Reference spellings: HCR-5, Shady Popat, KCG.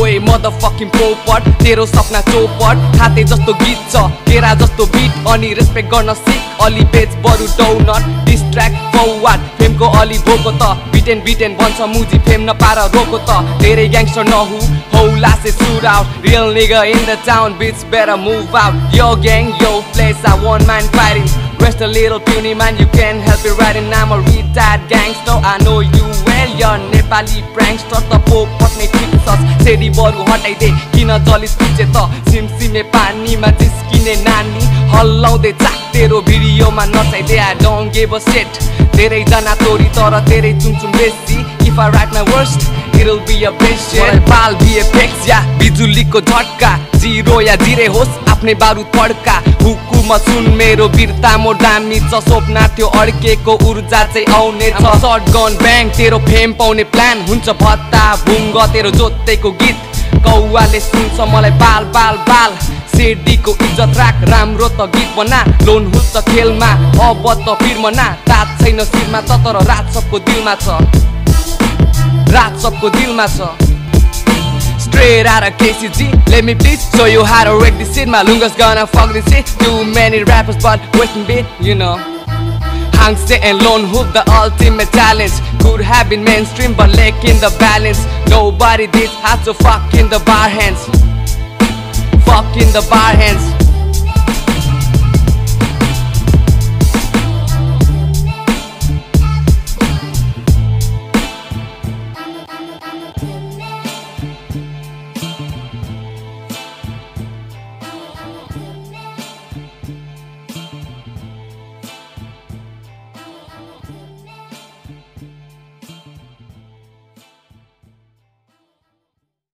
ओए मदरफकिङ पोपट तेरो सपना चौपट खाते जस्तो गीत छ केरा जस्तो बीट अनि रेस्पेक्ट गर्न सिक अलि पेज बरु डोनट डिस्ट्र्याक्ट फौवाट फेमको अलि भोको त बीट एन्ड भन्छ मुजी फेम नपार रोको त धेरै ग्याङस्टर नहु हौला से suit out real nigga in the town bits better move out yo gang yo place I want man firing rest a little puny man you can't help it right and I'm a retired gangster I know you well your nepali prankster ta popat ne tiksas shady baru hatai de kina jalis kuche ta simsime pani ma tiskine nani hallaude chaktero video ma nachai de I don't give a shit terai jana tori tara terai chunchun besi if I write my worst it'll be a best shit pal be a fix ya bijuli ko jhatka zero ya zire hos apne baru thadka हुकुम सुन मेरो वीरता मो दामी छ सपना त्यो अड्केको ऊर्जा चाहिँ आउने छ शटगन ब्याङ तेरो फेम पाउने प्लान हुन्छ भत्ता भुङ्ग तेरो जोतेको गीत कौवाले सुन्छ मलाई बाल बाल बाल सेडीको इज्जत राख राम्रो त गीत बना लोन हुन्छ खेलमा अब त फिरमा ना तात छैन सिरमा त तर रात सबको दिलमा छ रात सबको दिलमा छ Straight out of KCG, let me please show you how to wreck this shit. My lunga's gonna fuck this shit. Too many rappers, but wasting beat, you know. Hangse and lone hoop, the ultimate challenge. Could have been mainstream, but lacking the balance. Nobody did how to fuck in the bar hands. Fuck in the bar hands.